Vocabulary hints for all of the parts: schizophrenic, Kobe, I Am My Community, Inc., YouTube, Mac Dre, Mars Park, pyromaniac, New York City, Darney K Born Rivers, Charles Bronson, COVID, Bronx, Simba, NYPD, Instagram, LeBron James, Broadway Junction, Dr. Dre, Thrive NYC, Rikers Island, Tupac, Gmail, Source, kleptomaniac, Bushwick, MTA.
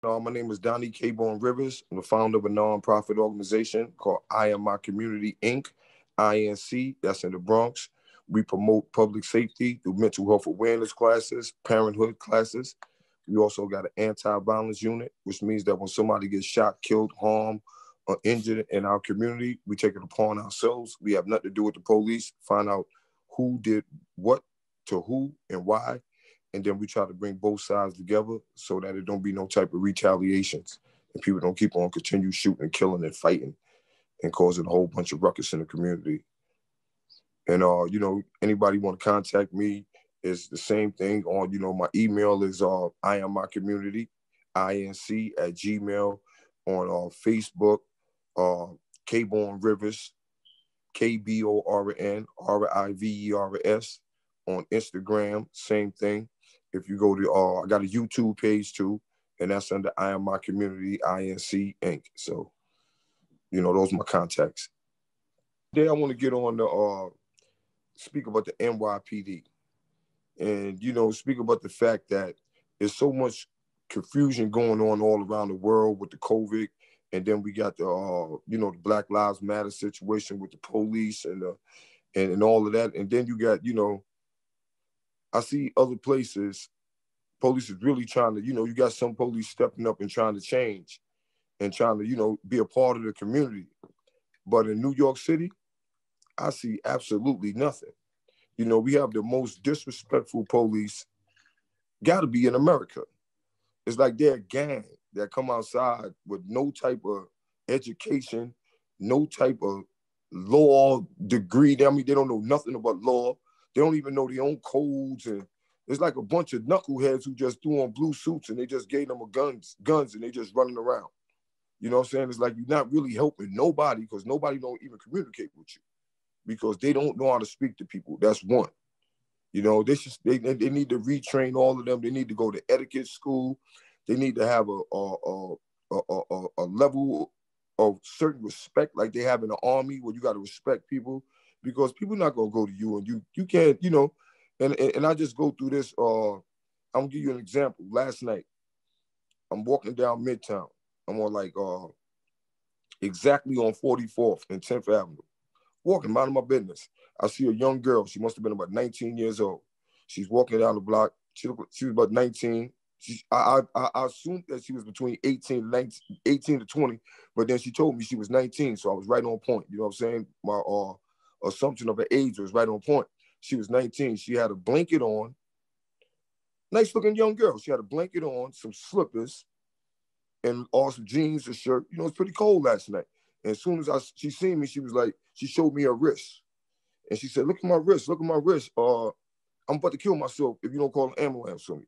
My name is Darney K Born Rivers. I'm the founder of a nonprofit organization called I Am My Community, Inc., INC, that's in the Bronx. We promote public safety through mental health awareness classes, parenthood classes. We also got an anti-violence unit, which means that when somebody gets shot, killed, harmed, or injured in our community, we take it upon ourselves. We have nothing to do with the police, find out who did what to who and why. And then we try to bring both sides together so that it don't be no type of retaliations and people don't keep on continue shooting and killing and fighting and causing a whole bunch of ruckus in the community. And, you know, anybody want to contact me, it's the same thing on, you know, my email is I Am My Community, INC at Gmail, on Facebook, K-Born Rivers, KBORNRIVERS, on Instagram, same thing. If you go to, I got a YouTube page too, and that's under I Am My Community, INC, Inc. So, you know, those are my contacts. Today I want to get on to speak about the NYPD. And, you know, speak about the fact that there's so much confusion going on all around the world with the COVID. And then we got the, you know, the Black Lives Matter situation with the police and all of that. And then you got, you know, I see other places, police is really trying to, you know, you got some police stepping up and trying to change and trying to, you know, be a part of the community. But in New York City, I see absolutely nothing. You know, we have the most disrespectful police, gotta be in America. It's like they're a gang that come outside with no type of education, no type of law degree. I mean, they don't know nothing about law. They don't even know their own codes, and it's like a bunch of knuckleheads who just threw on blue suits and they just gave them a guns and they just running around. You know what I'm saying? It's like you're not really helping nobody because nobody don't even communicate with you because they don't know how to speak to people. That's one. You know, they need to retrain all of them. They need to go to etiquette school. They need to have a level of certain respect like they have in the army where you got to respect people. Because people not gonna go to you, and you can't, you know, and I just go through this. I'm gonna give you an example. Last night, I'm walking down Midtown. I'm on like exactly on 44th and 10th Avenue, walking, minding my business. I see a young girl. She must have been about 19 years old. She's walking down the block. She was about 19. I assumed that she was between 18 to 20, but then she told me she was 19, so I was right on point. You know what I'm saying? My assumption of her age was right on point. She was 19. She had a blanket on. Nice looking young girl. She had a blanket on, some slippers, and some jeans, a shirt. You know, it's pretty cold last night. And as soon as she seen me, she was like, she showed me her wrist. And she said, look at my wrist, look at my wrist. I'm about to kill myself if you don't call an ambulance for me.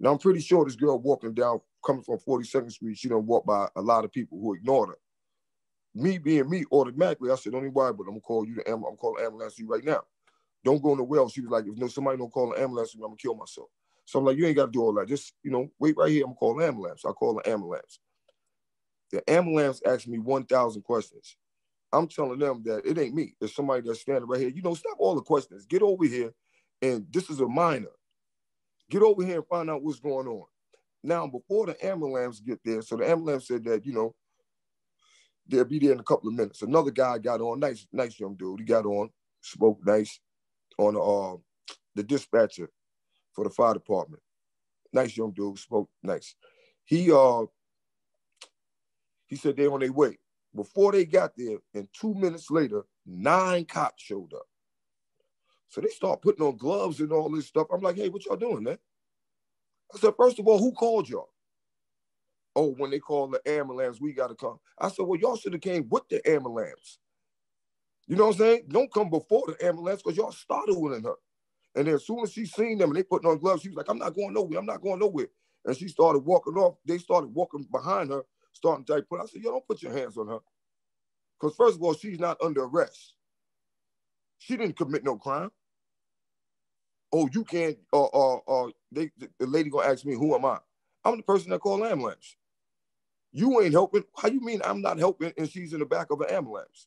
Now, I'm pretty sure this girl walking down, coming from 42nd Street, she done walked by a lot of people who ignored her. Me being me, automatically, I said, don't even worry, but I'm going to call you the ambulance. I'm calling ambulance to you right now. Don't go nowhere else. She was like, if no somebody don't call an ambulance, I'm going to kill myself. So I'm like, you ain't got to do all that. Just, you know, wait right here. I'm going to call an ambulance. I call an ambulance. The ambulance asked me 1,000 questions. I'm telling them that it ain't me. There's somebody that's standing right here. You know, stop all the questions. Get over here, and this is a minor. Get over here and find out what's going on. Now, before the ambulance get there, so the ambulance said that, you know, they'll be there in a couple of minutes. Another guy got on, nice young dude. He got on, spoke nice on the dispatcher for the fire department. Nice young dude, spoke nice. He said they're on their way. Before they got there, and 2 minutes later, 9 cops showed up. So they start putting on gloves and all this stuff. I'm like, hey, what y'all doing, man? I said, first of all, who called y'all? Oh, when they call the ambulance, we got to come. I said, well, y'all should have came with the ambulance. You know what I'm saying? Don't come before the ambulance because y'all started with her. And then as soon as she seen them and they putting on gloves, she was like, I'm not going nowhere. I'm not going nowhere. And she started walking off. They started walking behind her, starting to put. I said, yo, don't put your hands on her. Because first of all, she's not under arrest. She didn't commit no crime. Oh, you can't, the lady going to ask me, who am I? I'm the person that called ambulance. You ain't helping. How you mean I'm not helping and she's in the back of an ambulance?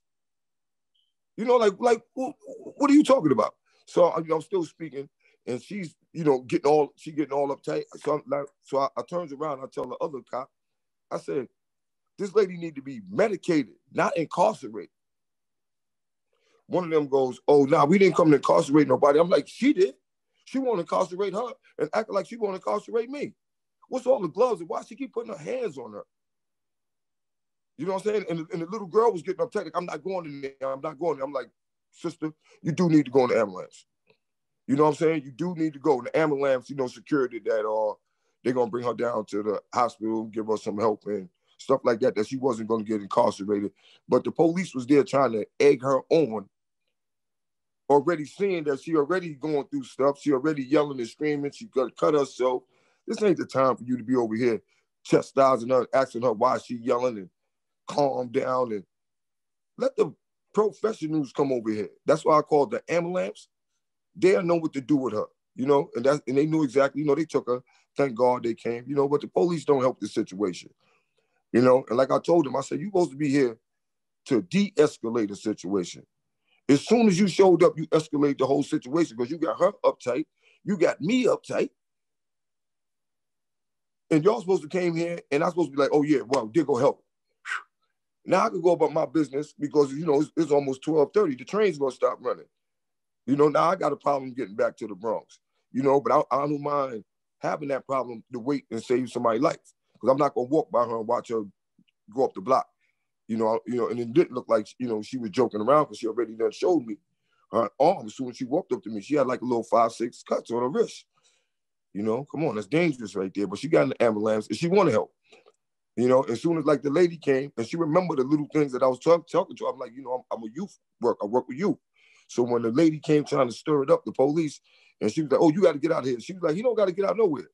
You know, like what are you talking about? So I'm still speaking and she's, you know, getting all uptight. So I turns around, I tell the other cop, I said, this lady need to be medicated, not incarcerated. One of them goes, oh, nah, we didn't come to incarcerate nobody. I'm like, she did. She want to incarcerate her and act like she want to incarcerate me. What's all the gloves and why she keep putting her hands on her? You know what I'm saying? And the little girl was getting upset. I'm not going in there. I'm not going in there. I'm like, sister, you do need to go in the ambulance. You know what I'm saying? You do need to go in the ambulance, you know, security that they're going to bring her down to the hospital, give her some help and stuff like that, that she wasn't going to get incarcerated. But the police was there trying to egg her on, already seeing that she already going through stuff. She already yelling and screaming. She cut herself. This ain't the time for you to be over here chastising her, asking her why she yelling, and calm down and let the professionals come over here. That's why I called the ambulance. They'll know what to do with her, you know, and they knew exactly, you know, they took her. Thank God they came, you know, but the police don't help the situation, you know. And like I told them, I said, you're supposed to be here to de-escalate the situation. As soon as you showed up, you escalate the whole situation because you got her uptight, you got me uptight. And y'all supposed to came here and I'm supposed to be like, oh yeah, well, they go help. Now I can go about my business because, you know, it's almost 12:30. The train's going to stop running. You know, now I got a problem getting back to the Bronx, you know, but I don't mind having that problem to wait and save somebody's life because I'm not going to walk by her and watch her go up the block, you know, and it didn't look like, you know, she was joking around because she already done showed me her arm. As soon as she walked up to me, she had like a little 5-6 cuts on her wrist. You know, come on, that's dangerous right there. But she got in the ambulance and she wanted help. You know, as soon as like the lady came and she remembered the little things that I was talking to, I'm like, you know, I'm a youth worker. I work with youth. So when the lady came trying to stir it up, the police, and she was like, oh, you got to get out of here. She was like, he don't got to get out nowhere.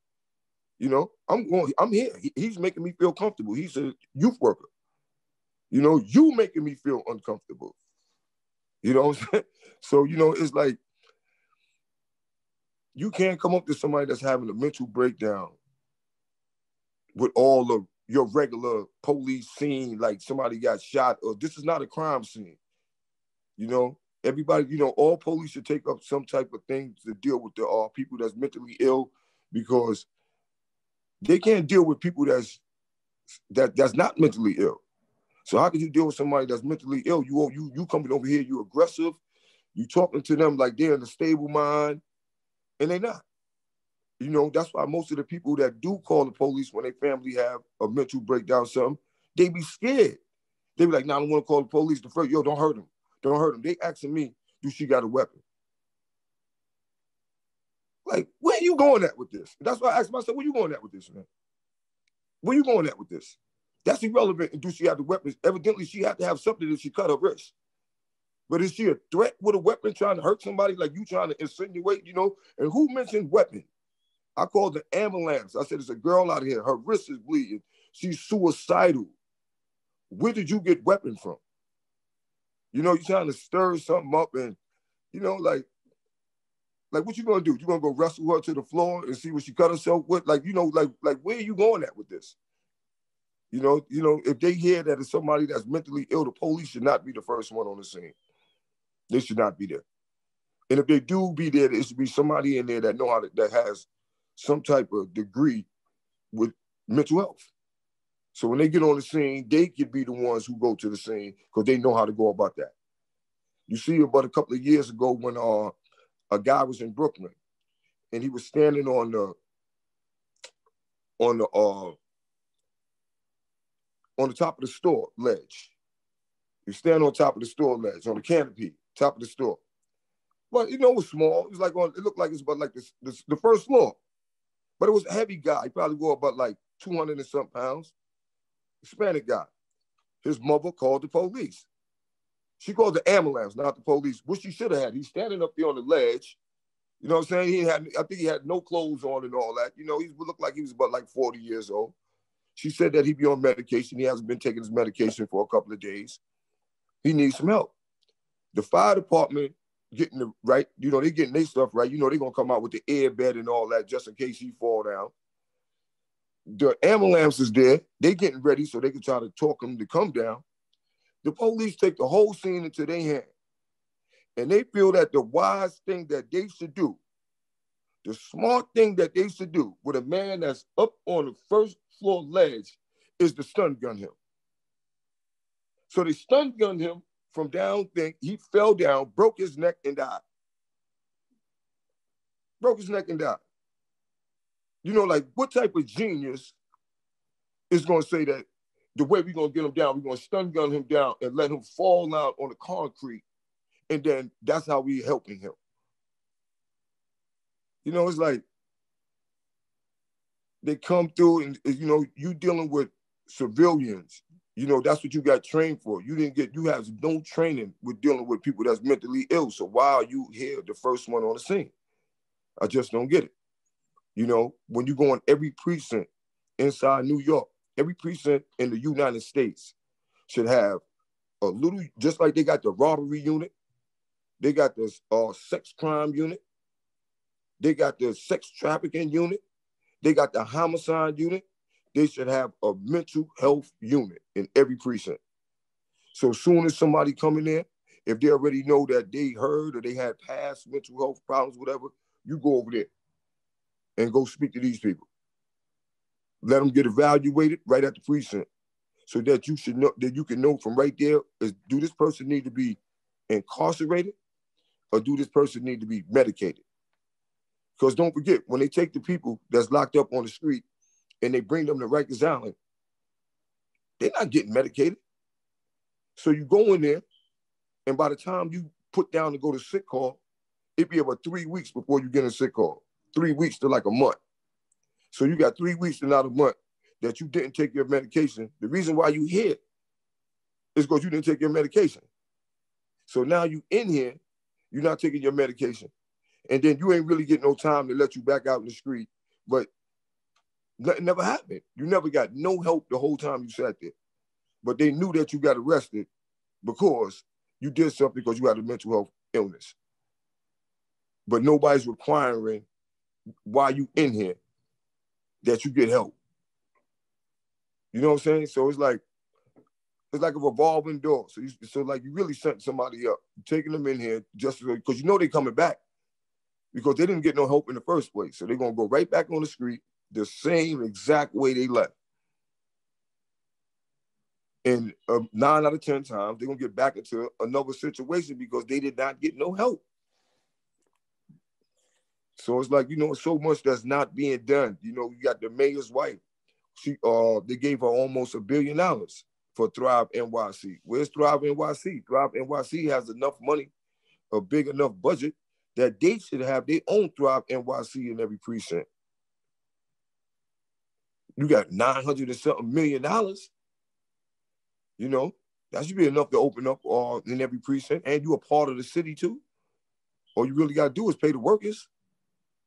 You know, I'm here. He's making me feel comfortable. He's a youth worker. You know, you making me feel uncomfortable. You know what I'm saying? So, you know, it's like, you can't come up to somebody that's having a mental breakdown with all of your regular police scene, like somebody got shot, or this is not a crime scene. You know, everybody, you know, all police should take up some type of thing to deal with the people that's mentally ill because they can't deal with people that's not mentally ill. So how can you deal with somebody that's mentally ill? You coming over here, you aggressive, you talking to them like they're in a stable mind, and they're not. You know, that's why most of the people that do call the police when their family have a mental breakdown or something, they be scared. They be like, nah, I don't want to call the police. The first, yo, don't hurt him. Don't hurt him. They asking me, do she got a weapon? Like, where you going at with this? That's why I asked myself, where you going at with this, man? Where you going at with this? That's irrelevant. And do she have the weapons? Evidently, she had to have something if she cut her wrist. But is she a threat with a weapon trying to hurt somebody like you trying to insinuate, you know? And who mentioned weapon? I called the ambulance. I said, there's a girl out here. Her wrist is bleeding. She's suicidal. Where did you get weapon from? You know, you're trying to stir something up and, you know, like what you going to do? You going to go wrestle her to the floor and see what she cut herself with? Like, you know, like where are you going at with this? You know, if they hear that it's somebody that's mentally ill, the police should not be the first one on the scene. They should not be there. And if they do be there, it should be somebody in there that know how to, that has some type of degree with mental health. So when they get on the scene, they could be the ones who go to the scene because they know how to go about that. You see, about a couple of years ago when a guy was in Brooklyn and he was standing on the top of the store ledge. You stand on top of the store ledge, on the canopy, top of the store. Well, you know, it was small. It was like on, it looked like it's about like the first floor. But it was a heavy guy. He probably wore about like 200 and some pounds. Hispanic guy. His mother called the police. She called the ambulance, not the police, which she should have had. He's standing up there on the ledge. You know what I'm saying? He had, I think he had no clothes on and all that. You know, he looked like he was about like 40 years old. She said that he'd be on medication. He hasn't been taking his medication for a couple of days. He needs some help. The fire department getting the right, you know, they getting their stuff right. You know, they're going to come out with the air bed and all that just in case he fall down. The ambulance is there. They getting ready so they can try to talk him to come down. The police take the whole scene into their hand. And they feel that the wise thing that they should do, the smart thing that they should do with a man that's up on the first floor ledge is to stun gun him. So they stun gunned him from down thing. He fell down, broke his neck and died. Broke his neck and died. You know, like what type of genius is going to say that the way we're going to get him down, we're going to stun gun him down and let him fall out on the concrete. And then that's how we're helping him. You know, it's like they come through and, you know, you dealing with civilians. You know, that's what you got trained for. You didn't get, you have no training with dealing with people that's mentally ill. So why are you here, the first one on the scene? I just don't get it. You know, when you go on every precinct inside New York, every precinct in the United States should have a little, just like they got the robbery unit, they got this sex crime unit, they got the sex trafficking unit, they got the homicide unit. They should have a mental health unit in every precinct. So as soon as somebody coming in, if they already know that they heard or they had past mental health problems, whatever, you go over there and go speak to these people. Let them get evaluated right at the precinct so that you should know, that you can know from right there is, do this person need to be incarcerated or do this person need to be medicated? Because don't forget, when they take the people that's locked up on the street and they bring them to Rikers Island, they're not getting medicated. So you go in there, and by the time you put down to go to sick call, it'd be about 3 weeks before you get in sick call. 3 weeks to like a month. So you got 3 weeks to not a month that you didn't take your medication. The reason why you here is because you didn't take your medication. So now you in here, you're not taking your medication. And then you ain't really getting no time to let you back out in the street, but nothing never happened. You never got no help the whole time you sat there. But they knew that you got arrested because you did something because you had a mental health illness. But nobody's requiring while you in here that you get help. You know what I'm saying? So it's like a revolving door. So like you really sent somebody up, taking them in here just because you know they're coming back because they didn't get no help in the first place. So they're going to go right back on the street the same exact way they left. And 9 out of 10 times, they're gonna get back into another situation because they did not get no help. So it's like, you know, so much that's not being done. You know, you got the mayor's wife. She, they gave her almost $1 billion for Thrive NYC. Where's Thrive NYC? Thrive NYC has enough money, a big enough budget that they should have their own Thrive NYC in every precinct. You got $900 and something million. You know, that should be enough to open up in every precinct. And you a part of the city too. All you really got to do is pay the workers.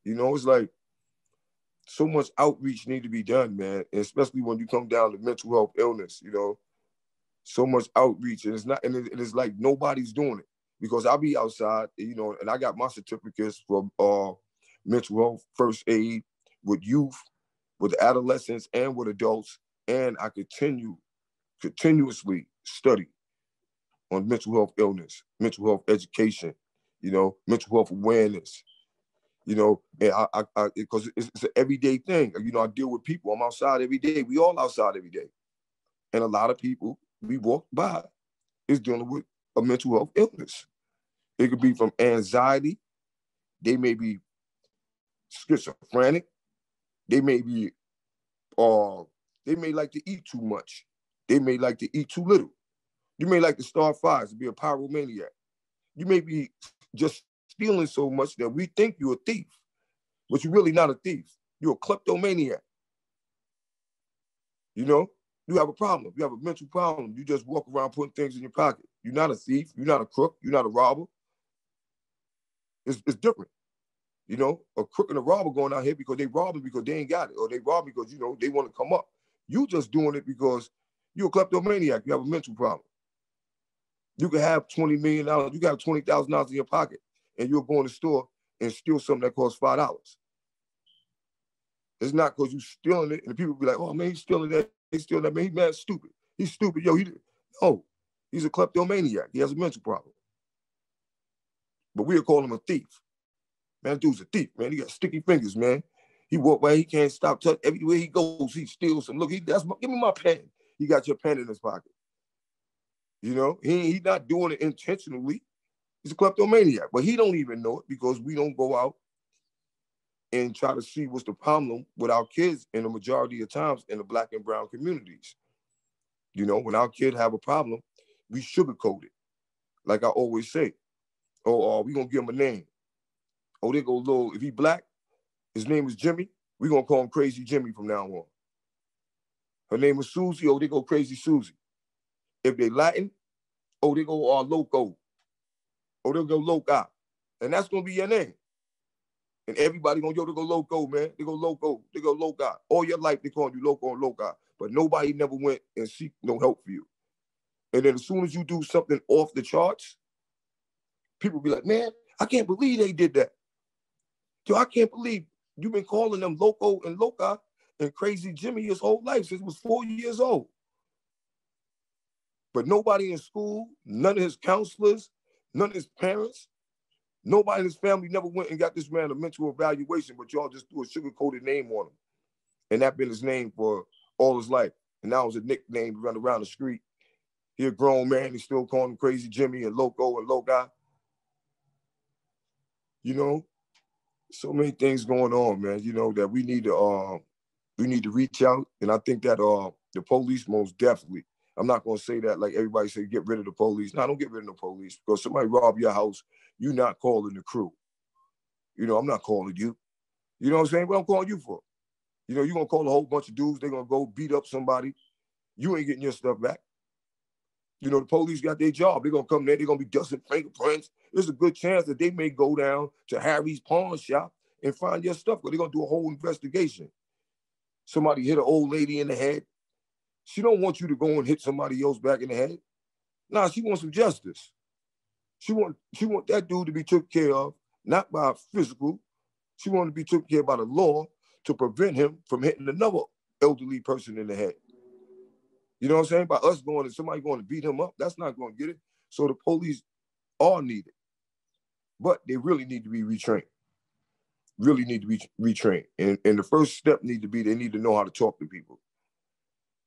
You know, it's like so much outreach need to be done, man. And especially when you come down to mental health illness, you know, so much outreach. And it's like nobody's doing it because I be outside, you know, and I got my certificates from mental health, first aid with youth, with adolescents and with adults, and I continuously study on mental health illness, mental health education, you know, mental health awareness, you know, and I because it's an everyday thing. You know, I deal with people. I'm outside every day. We all outside every day, and a lot of people we walk by is dealing with a mental health illness. It could be from anxiety. They may be schizophrenic. They may be, they may like to eat too much. They may like to eat too little. You may like to start fires and be a pyromaniac. You may be just stealing so much that we think you're a thief, but you're really not a thief. You're a kleptomaniac. You know, you have a problem. You have a mental problem. You just walk around putting things in your pocket. You're not a thief. You're not a crook. You're not a robber. It's different. You know, a crook and a robber going out here because they robbing because they ain't got it, or they rob because, you know, they want to come up. You just doing it because you're a kleptomaniac. You have a mental problem. You can have $20 million. You got $20,000 in your pocket, and you'll go in the store and steal something that costs $5. It's not because you're stealing it, and people be like, oh, man, he's stealing that. He's stealing that. Man, he's mad stupid. He's stupid. Yo, he's a kleptomaniac. He has a mental problem. But we'll call him a thief. Man, that dude's a thief, man. He got sticky fingers, man. He walk by, he can't stop. Everywhere he goes, he steals some. Look, give me my pen. He got your pen in his pocket. You know, he not doing it intentionally. He's a kleptomaniac, but he don't even know it because we don't go out and try to see what's the problem with our kids in the majority of times in the Black and brown communities. You know, when our kid have a problem, we sugarcoat it. Like I always say, oh, we gonna give him a name. Oh, they go little, if he Black, his name is Jimmy, we gonna call him Crazy Jimmy from now on. Her name is Susie, oh, they go Crazy Susie. If they Latin, oh, they go Loco. Oh, they'll go Loca. And that's gonna be your name. And everybody gonna they go Loco, man. They go Loco, they go Loca. All your life they calling you Loco and Loca, but nobody never went and seek no help for you. And then as soon as you do something off the charts, people be like, man, I can't believe they did that. Yo, I can't believe you've been calling them Loco and Loca and Crazy Jimmy his whole life since he was 4 years old. But nobody in school, none of his counselors, none of his parents, nobody in his family never went and got this man a mental evaluation, but y'all just threw a sugar-coated name on him. And that been his name for all his life. And now it's a nickname to run around the street. He a grown man, he's still calling him Crazy Jimmy and Loco and Loca. You know, so many things going on, man, you know, that we need to reach out. And I think that the police most definitely, I'm not going to say that like everybody say, get rid of the police. No, don't get rid of the police because somebody rob your house, you're not calling the crew. You know, I'm not calling you. You know what I'm saying? What I'm calling you for? You know, you're going to call a whole bunch of dudes. They're going to go beat up somebody. You ain't getting your stuff back. You know, the police got their job. They're going to come there. They're going to be dusting fingerprints. There's a good chance that they may go down to Harry's pawn shop and find your stuff, but they're going to do a whole investigation. Somebody hit an old lady in the head. She don't want you to go and hit somebody else back in the head. Nah, she wants some justice. She want that dude to be took care of, not by physical. She wanted to be took care of by the law to prevent him from hitting another elderly person in the head. You know what I'm saying? By us going and somebody going to beat him up, that's not going to get it. So the police are needed, but they really need to be retrained. Really need to be retrained. And the first step need to be, they need to know how to talk to people.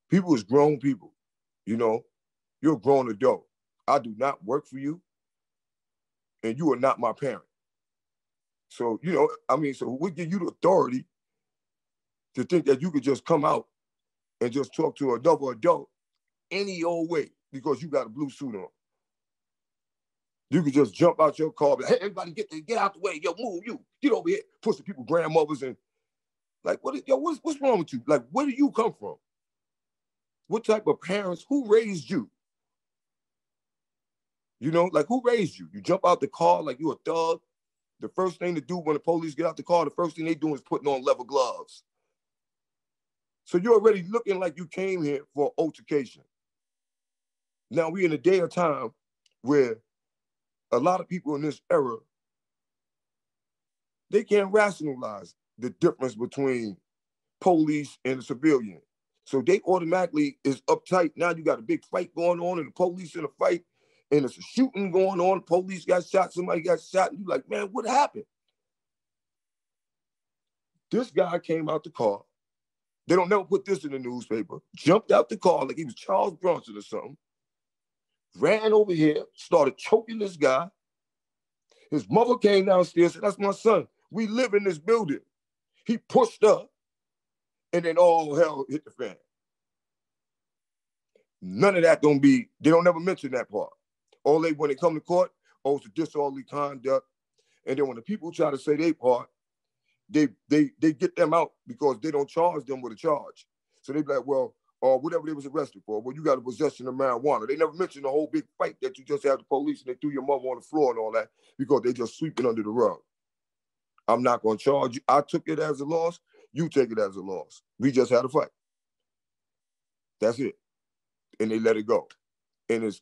People is grown people, you know? You're a grown adult. I do not work for you, and you are not my parent. So, you know, I mean, so we give you the authority to think that you could just come out and just talk to another adult any old way because you got a blue suit on. You could just jump out your car, be like, hey, everybody get out the way, yo, move, you, get over here, push the people's grandmothers and like, what's wrong with you? Like, where do you come from? What type of parents, who raised you? You know, like who raised you? You jump out the car like you a thug. The first thing to do when the police get out the car, the first thing they do is putting on leather gloves. So you're already looking like you came here for altercation. Now we're in a day of time where a lot of people in this era, they can't rationalize the difference between police and a civilian. So they automatically is uptight. Now you got a big fight going on and the police in a fight and it's a shooting going on. Police got shot, somebody got shot. And you're like, man, what happened? This guy came out the car. They don't never put this in the newspaper. Jumped out the car like he was Charles Bronson or something. Ran over here, started choking this guy. His mother came downstairs and said, that's my son. We live in this building. He pushed up. And then all hell hit the fan. None of that don't be, they don't ever mention that part. All they, when they come to court, oh, it's a disorderly conduct. And then when the people try to say their part, they get them out because they don't charge them with a charge. So they be like, well, or whatever they was arrested for, well, you got a possession of marijuana. They never mention the whole big fight that you just had the police and they threw your mother on the floor and all that because they just sweep it under the rug. I'm not gonna charge you. I took it as a loss. You take it as a loss. We just had a fight. That's it. And they let it go. And it's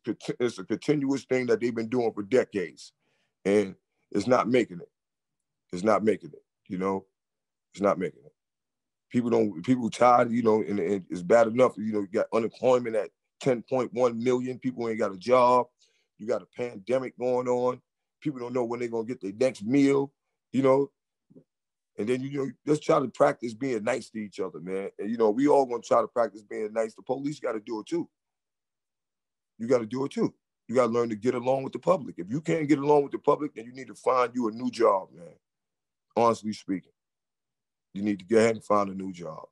a continuous thing that they've been doing for decades. And it's not making it. It's not making it, you know? It's not making it. People tired, you know, and it's bad enough. You know, you got unemployment at 10.1 million. People ain't got a job. You got a pandemic going on. People don't know when they're going to get their next meal, you know? And then, you know, just try to practice being nice to each other, man. And, you know, we all going to try to practice being nice. The police got to do it, too. You got to do it, too. You got to learn to get along with the public. If you can't get along with the public, then you need to find you a new job, man. Honestly speaking, you need to go ahead and find a new job.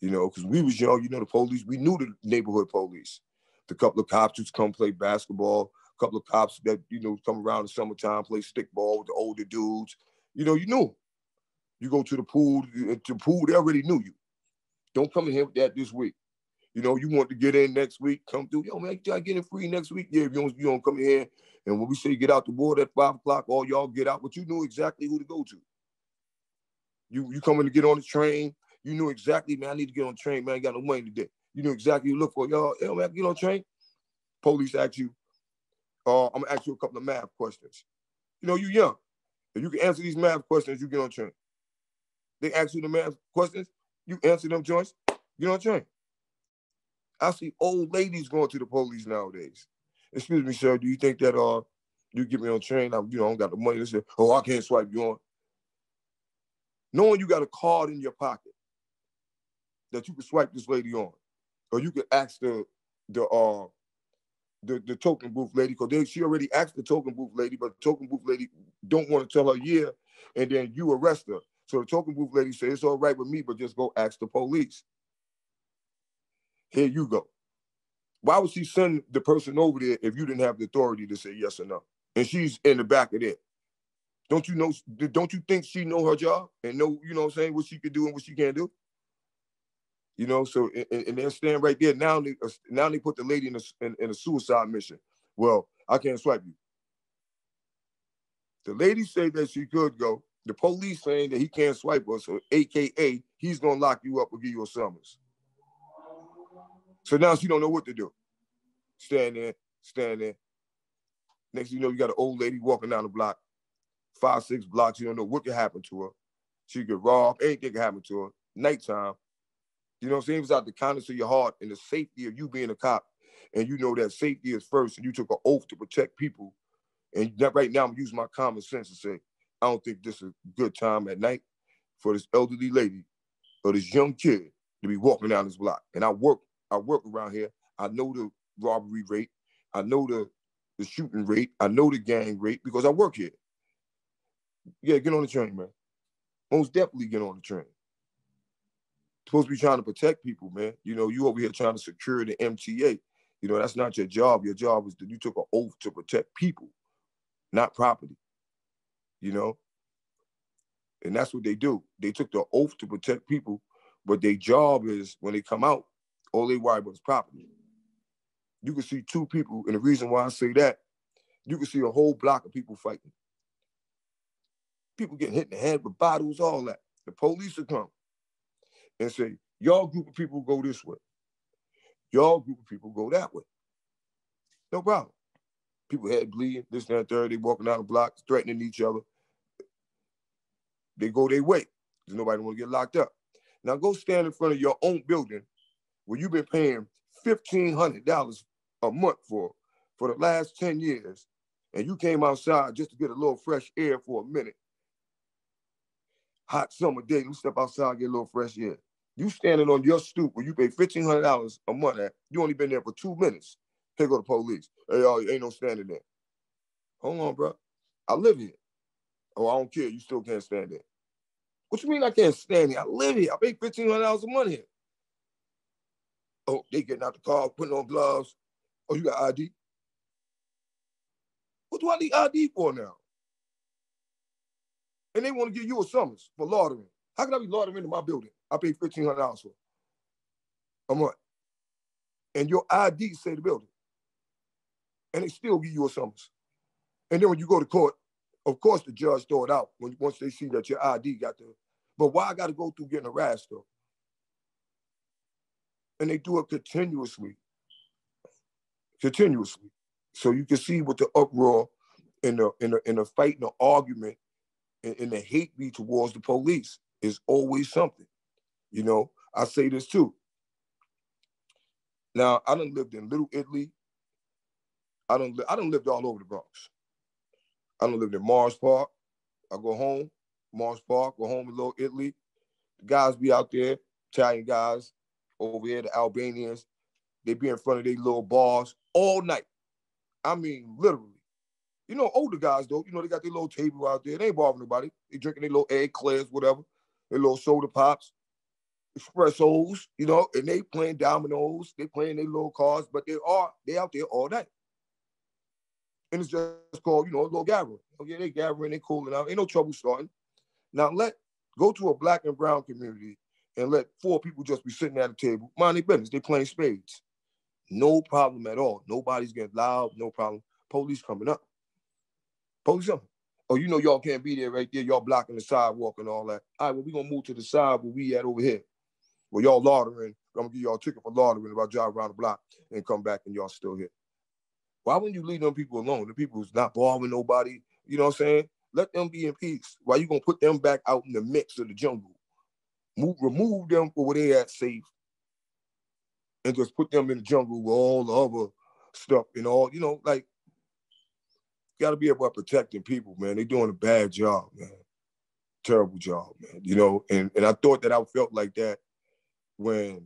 You know, because we was young, you know, the police, we knew the neighborhood police. The couple of cops who'd come play basketball, a couple of cops that, you know, come around in the summertime, play stickball with the older dudes. You know, you knew. You go to the pool, they already knew you. Don't come in here with that this week. You know, you want to get in next week, come through. Yo, man, y'all getting free next week? Yeah, if you don't come in here. And when we say get out the board at 5 o'clock, all y'all get out, but you knew exactly who to go to. You coming to get on the train. You knew exactly, man, I need to get on the train, man, I got no money today. You knew exactly who to look for. Y'all, yo, man, get on the train. Police ask you, I'm gonna ask you a couple of math questions. You know, you young. If you can answer these math questions, you get on the train. They ask you the math questions, you answer them joints, get on the train. I see old ladies going to the police nowadays. Excuse me, sir, do you think that you get me on the train? I don't got the money. They say, oh, I can't swipe you on. Knowing you got a card in your pocket that you can swipe this lady on, or you could ask the token booth lady, because she already asked the token booth lady, but the token booth lady don't want to tell her yeah, and then you arrest her. So the token booth lady said, it's all right with me, but just go ask the police. Here you go. Why would she send the person over there if you didn't have the authority to say yes or no? And she's in the back of there. Don't you know? Don't you think she know her job and know, you know what I'm saying, what she can do and what she can't do? You know, so, and they'll stand right there. Now they put the lady in a suicide mission. Well, I can't swipe you. The lady said that she could go. The police saying that he can't swipe us, so AKA, he's going to lock you up or give you a summons. So now she don't know what to do. Stand there. Next thing you know, you got an old lady walking down the block. 5, 6 blocks, you don't know what could happen to her. She could rob, anything could happen to her. Nighttime. You know what I'm saying? It was out the kindness of your heart and the safety of you being a cop. And you know that safety is first, and you took an oath to protect people. And right now I'm using my common sense and say, I don't think this is a good time at night for this elderly lady or this young kid to be walking down this block. And I work around here. I know the robbery rate. I know the shooting rate. I know the gang rate because I work here. Yeah, get on the train, man. Most definitely get on the train. Supposed to be trying to protect people, man. You know, you over here trying to secure the MTA. You know, that's not your job. Your job is that you took an oath to protect people, not property. You know? And that's what they do. They took the oath to protect people, but their job is, when they come out, all they worry about is property. You can see two people, and the reason why I say that, you can see a whole block of people fighting. People getting hit in the head with bottles, all that. The police will come and say, y'all group of people go this way. Y'all group of people go that way. No problem. People head bleeding, this, that, third. They walking down the block, threatening each other. They go their way because nobody want to get locked up. Now go stand in front of your own building where you've been paying $1,500 a month for the last 10 years, and you came outside just to get a little fresh air for a minute. Hot summer day, you step outside, get a little fresh air. You standing on your stoop where you pay $1,500 a month at, you only been there for 2 minutes. Here go the police. Hey, y'all, ain't no standing there. Hold on, bro. I live here. Oh, I don't care. You still can't stand there. What you mean I can't stand here? I live here. I pay $1,500 a month here. Oh, they getting out the car, putting on gloves. Oh, you got ID? What do I need ID for now? And they want to give you a summons for laundering. How can I be laundering in my building? I pay $1,500 for a month. And your ID say the building. And they still give you a summons. And then when you go to court, of course the judge throw it out once they see that your ID got there. But why I got to go through getting harassed though? And they do it continuously. So you can see what the uproar and the fight and the argument and the hate me towards the police is always something. You know, I say this too. Now, I done lived in Little Italy. I done lived all over the Bronx. I done lived in Mars Park. I go home, Mars Park. We're home in Little Italy. The guys be out there, Italian guys over here, the Albanians. They be in front of their little bars all night. I mean, literally. You know, older guys, though, you know, they got their little table out there. They ain't bothering nobody. They drinking their little eclairs, whatever, their little soda pops, espressos, you know, and they playing dominoes. They playing their little cards, but they out there all night. And it's just called, you know, a little gathering. Okay, they gathering, they cooling out. Ain't no trouble starting. Now, go to a black and brown community and let four people just be sitting at a table, mind their business. They playing spades. No problem at all. Nobody's getting loud, no problem. Police coming up. Oh, you know y'all can't be there right there. Y'all blocking the sidewalk and all that. All right, well, we're going to move to the side where we at over here. Well, y'all laudering. I'm going to give y'all a ticket for laudering if I drive around the block and come back and y'all still here. Why wouldn't you leave them people alone? The people who's not bothering nobody, you know what I'm saying? Let them be in peace. Why you going to put them back out in the midst of the jungle? Remove them for where they at safe and just put them in the jungle with all the other stuff and all, you know, like, got to be about protecting people, man. They're doing a bad job, man. Terrible job, man. You know, and I thought that I felt like that when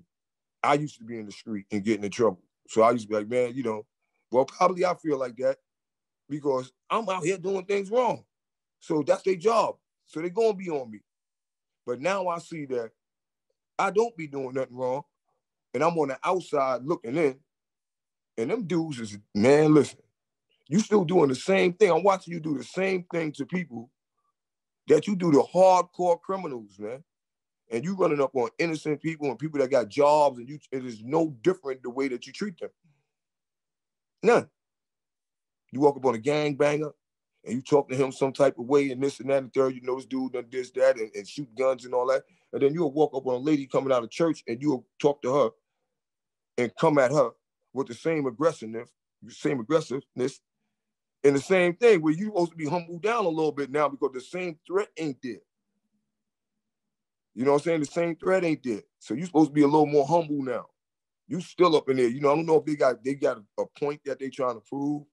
I used to be in the street and getting in trouble. So I used to be like, man, you know, well, probably I feel like that because I'm out here doing things wrong. So that's their job. So they're going to be on me. But now I see that I don't be doing nothing wrong and I'm on the outside looking in and them dudes is, man, listen, you still doing the same thing. I'm watching you do the same thing to people that you do to hardcore criminals, man. And you running up on innocent people and people that got jobs, and it is no different the way that you treat them. None. You walk up on a gangbanger and you talk to him some type of way and this and that and third, you know this dude done this, that, and shoot guns and all that. And then you'll walk up on a lady coming out of church and you'll talk to her and come at her with the same aggressiveness, and the same thing where you're supposed to be humbled down a little bit now because the same threat ain't there. You know what I'm saying? The same threat ain't there. So you're supposed to be a little more humble now. You still up in there. You know, I don't know if they got a point that they trying to prove.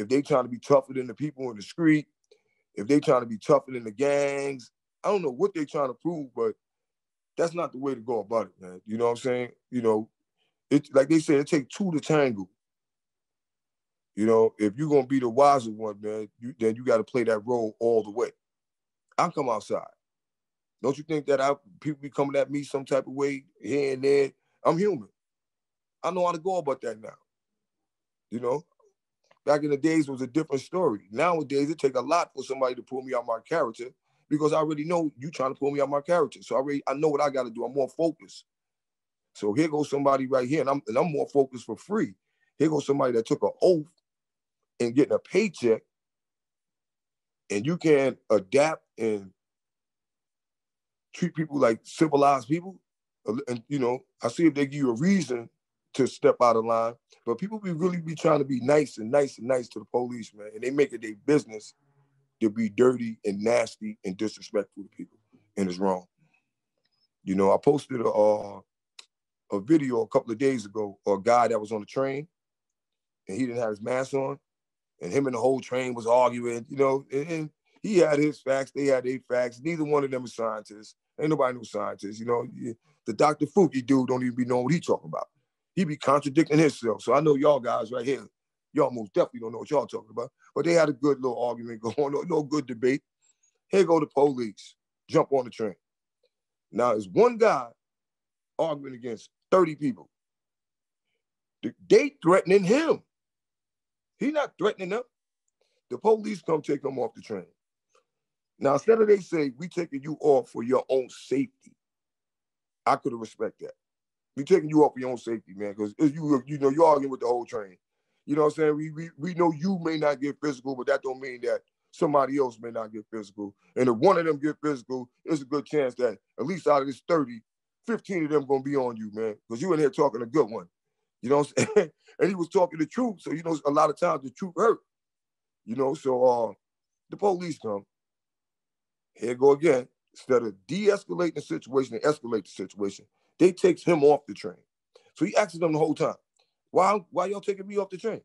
If they trying to be tougher than the people in the street, if they trying to be tougher than the gangs, I don't know what they trying to prove, but that's not the way to go about it, man. You know what I'm saying? You know, it like they say, it takes two to tango. You know, if you're gonna be the wiser one, man, then you got to play that role all the way. I come outside. Don't you think that people be coming at me some type of way here and there? I'm human. I know how to go about that now. You know, back in the days it was a different story. Nowadays it take a lot for somebody to pull me out my character because I already know you trying to pull me out my character. So I know what I got to do. I'm more focused. So here goes somebody right here, and I'm more focused for free. Here goes somebody that took an oath and getting a paycheck, and you can adapt and treat people like civilized people. And, you know, I see if they give you a reason to step out of line, but people really be trying to be nice and nice and nice to the police, man. And they make it their business to be dirty and nasty and disrespectful to people, and it's wrong. You know, I posted a video a couple of days ago of a guy that was on the train and he didn't have his mask on, and him and the whole train was arguing, you know, and he had his facts, they had their facts. Neither one of them is scientists. Ain't nobody no scientist, you know. The Dr. Fuki dude don't even be knowing what he talking about. He be contradicting himself. So I know y'all guys right here, y'all most definitely don't know what y'all talking about, but they had a good little argument going on, no good debate. Here go the police, jump on the train. Now there's one guy arguing against 30 people. They threatening him. He not threatening them. The police come take him off the train. Now, instead of they say, we taking you off for your own safety, I could have respected that. We taking you off for your own safety, man, because you know, you're arguing with the whole train. You know what I'm saying? We know you may not get physical, but that don't mean that somebody else may not get physical. And if one of them get physical, there's a good chance that at least out of this 30, 15 of them gonna be on you, man, because you in here talking a good one. You know what I'm saying? And he was talking the truth. So, you know, a lot of times the truth hurt. You know, so the police come. Here go again. Instead of de-escalating the situation and escalate the situation, they takes him off the train. So he asks them the whole time, why y'all taking me off the train?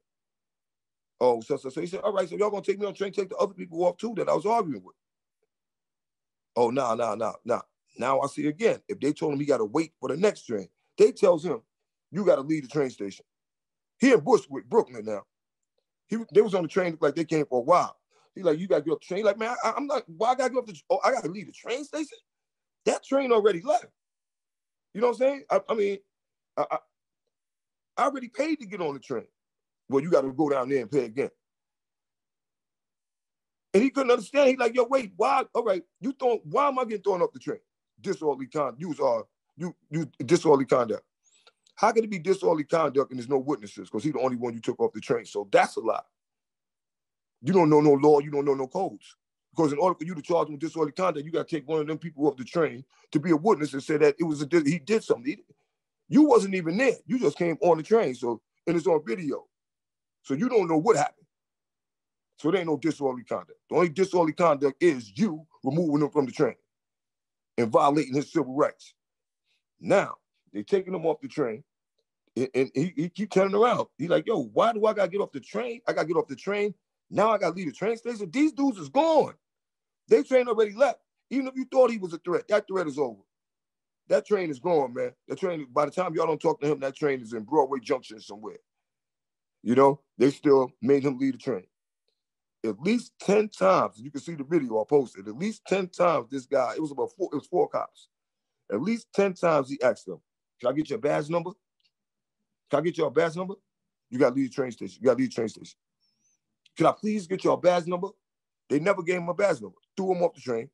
Oh, so he said, all right, so y'all gonna take me on the train, take the other people off too that I was arguing with. Oh, no. Now I see again, if they told him he got to wait for the next train, they tells him, you got to leave the train station. He in Bushwick, Brooklyn now. They was on the train, like they came for a while. He's like, you got to get off the train. Like, man, I'm not, why I got to get off the, oh, I got to leave the train station? That train already left. You know what I'm saying? I mean, I already paid to get on the train. Well, you got to go down there and pay again. And he couldn't understand. He like, yo, wait, why? All right, you throwing, why am I getting thrown off the train? Disorderly conduct. You disorderly conduct. How can it be disorderly conduct and there's no witnesses? Because he's the only one you took off the train. So that's a lie. You don't know no law. You don't know no codes. Because in order for you to charge him with disorderly conduct, you got to take one of them people off the train to be a witness and say that it was he did something. You wasn't even there. You just came on the train. So, and it's on video. So you don't know what happened. So there ain't no disorderly conduct. The only disorderly conduct is you removing him from the train and violating his civil rights. Now, they're taking him off the train, and he keep turning around. He's like, yo, why do I got to get off the train? I got to get off the train. Now I got to leave the train station. These dudes is gone. They train already left. Even if you thought he was a threat, that threat is over. That train is gone, man. That train, by the time y'all don't talk to him, that train is in Broadway Junction somewhere. You know, they still made him leave the train. At least 10 times, you can see the video I posted, at least 10 times this guy, it was four cops. At least 10 times he asked them, can I get your badge number? Can I get your badge number? You got to leave the train station. You got to leave the train station. Can I please get your badge number? They never gave him a badge number. Threw him off the train.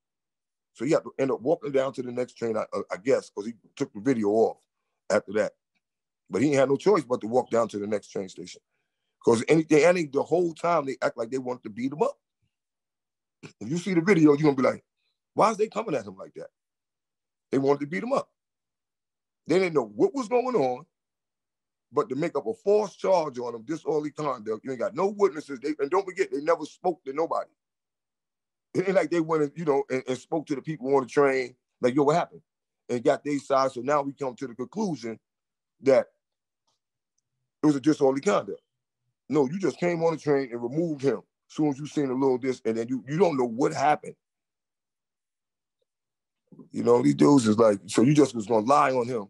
So he had to end up walking down to the next train, I guess, because he took the video off after that. But he ain't had no choice but to walk down to the next train station. Because anything, the whole time they act like they wanted to beat him up. If you see the video, you're going to be like, why is they coming at him like that? They wanted to beat him up. They didn't know what was going on, but to make up a false charge on him, disorderly conduct, you ain't got no witnesses. And don't forget, they never spoke to nobody. It ain't like they went and, you know, and spoke to the people on the train, like, yo, what happened? And got their side. So now we come to the conclusion that it was a disorderly conduct. No, you just came on the train and removed him as soon as you seen a little this, and then you don't know what happened. You know, these dudes is like, so you just was going to lie on him.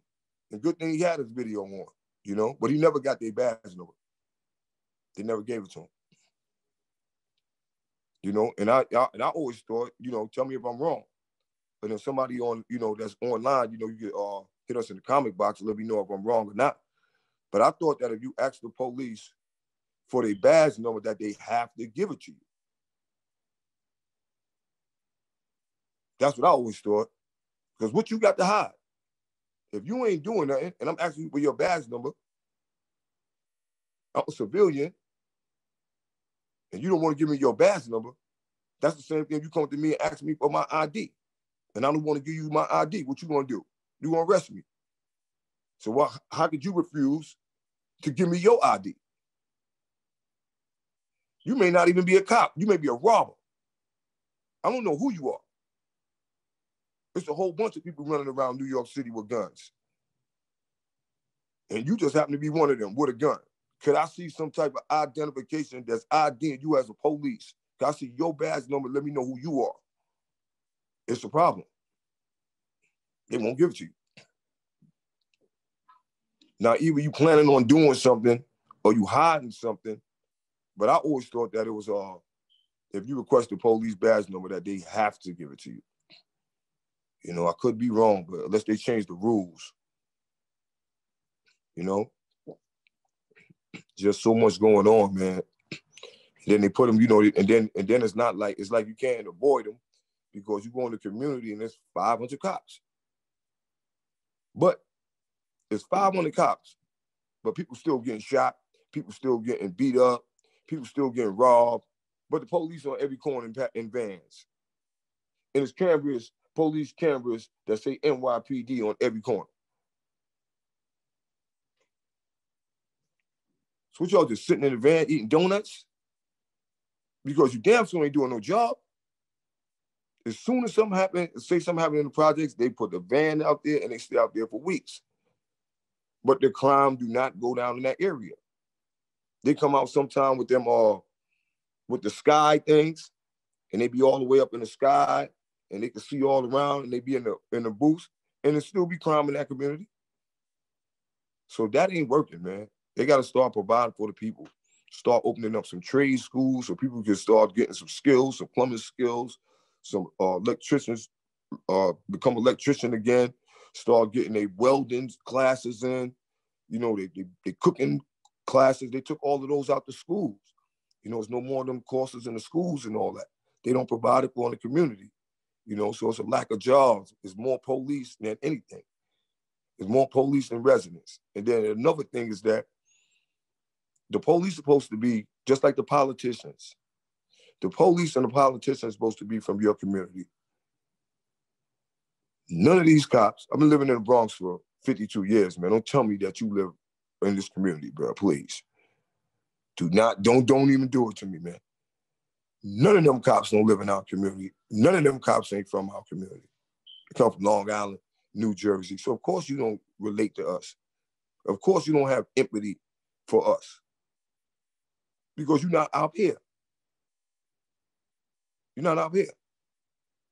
And good thing he had his video on, you know, but he never got their badge number. They never gave it to him. You know, and I always thought, you know, tell me if I'm wrong. But if somebody on, you know, that's online, you know, you could hit us in the comment box and let me know if I'm wrong or not. But I thought that if you ask the police for their badge number, that they have to give it to you. That's what I always thought. Because what you got to hide? If you ain't doing nothing, and I'm asking you for your badge number, I'm a civilian, and you don't want to give me your badge number, that's the same thing you come to me and ask me for my ID. And I don't want to give you my ID. What you going to do? You going to arrest me. So how could you refuse to give me your ID? You may not even be a cop. You may be a robber. I don't know who you are. There's a whole bunch of people running around New York City with guns. And you just happen to be one of them with a gun. Could I see some type of identification that's IDing you as a police? Could I see your badge number? Let me know who you are. It's a problem. They won't give it to you. Now, either you planning on doing something or you hiding something. But I always thought that it was, if you request the police badge number, that they have to give it to you. You know, I could be wrong, but unless they change the rules, you know, just so much going on, man. And then they put them, you know, and then it's not like, it's like you can't avoid them because you go in the community and there's 500 cops. But it's 500 cops, but people still getting shot, people still getting beat up, people still getting robbed, but the police on every corner in vans. And it's cameras, police cameras that say NYPD on every corner. So what y'all just sitting in the van eating donuts? Because you damn soon ain't doing no job. As soon as something happened, say something happened in the projects, they put the van out there and they stay out there for weeks. But the crime do not go down in that area. They come out sometime with them with the sky things, and they be all the way up in the sky, and they can see all around, and they be in the booth, and it still be crime in that community. So that ain't working, man. They got to start providing for the people. Start opening up some trade schools so people can start getting some skills, some plumbing skills, some electricians, become electrician again, start getting their welding classes in, you know, they cooking classes. They took all of those out to schools. You know, there's no more of them courses in the schools and all that. They don't provide it for the community, you know, so it's a lack of jobs. There's more police than anything. There's more police than residents. And then another thing is that the police are supposed to be just like the politicians. The police and the politicians are supposed to be from your community. None of these cops, I've been living in the Bronx for 52 years, man. Don't tell me that you live in this community, bro, please. Don't even do it to me, man. None of them cops don't live in our community. None of them cops ain't from our community. They come from Long Island, New Jersey. So of course you don't relate to us. Of course you don't have empathy for us. Because you're not out here. You're not out here.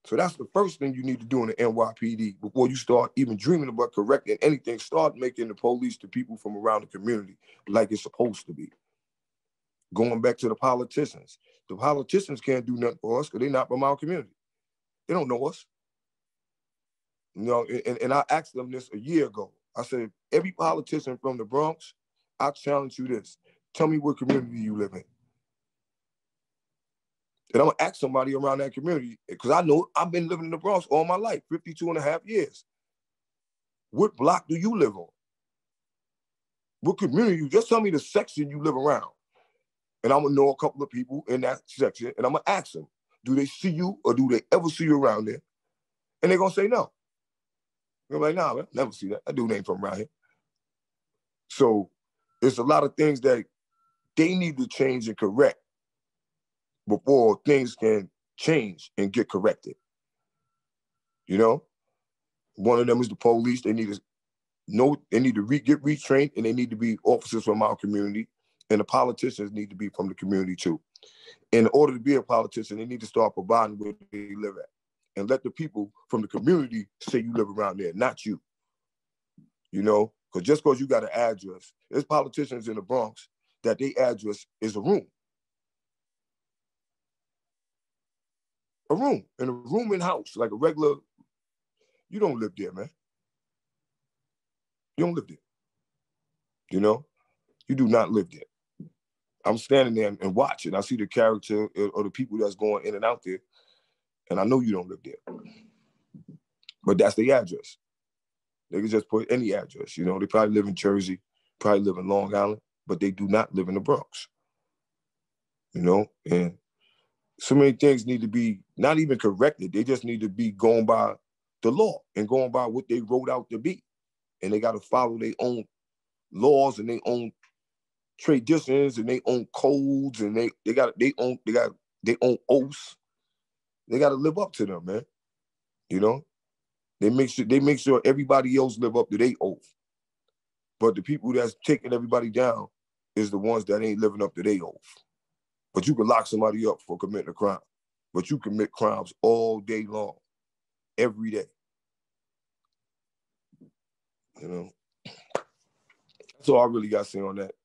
So that's the first thing you need to do in the NYPD before you start even dreaming about correcting anything. Start making the police the people from around the community like it's supposed to be. Going back to the politicians. The politicians can't do nothing for us because they're not from our community. They don't know us. You know, and I asked them this a year ago. I said, every politician from the Bronx, I challenge you this. Tell me what community you live in. And I'm going to ask somebody around that community, because I know I've been living in the Bronx all my life, 52 and a half years. What block do you live on? What community? You just tell me the section you live around. And I'm going to know a couple of people in that section, and I'm going to ask them, do they see you or do they ever see you around there? And they're going to say no. They're like, nah, man, never see that. That dude ain't from around here. So there's a lot of things that they need to change and correct before things can change and get corrected. You know, one of them is the police. They need to know, they need to get retrained, and they need to be officers from our community. And the politicians need to be from the community too. In order to be a politician, they need to start providing where they live at and let the people from the community say you live around there, not you. You know, because just because you got an address, there's politicians in the Bronx that their address is a room. A room, in a room and house, like a regular, you don't live there, man. You don't live there. You know? You do not live there. I'm standing there and watching. I see the character or the people that's going in and out there, and I know you don't live there. But that's the address. They can just put any address, you know? They probably live in Jersey, probably live in Long Island, but they do not live in the Bronx, you know? And so many things need to be not even corrected. They just need to be going by the law and going by what they wrote out to be. And they got to follow their own laws and their own traditions and their own codes, and they got their own oaths. They got to live up to them, man. You know, they make sure everybody else live up to their oath. But the people that's taking everybody down is the ones that ain't living up to their oath. But you can lock somebody up for committing a crime. But you commit crimes all day long, every day. You know? That's all I really got to say on that.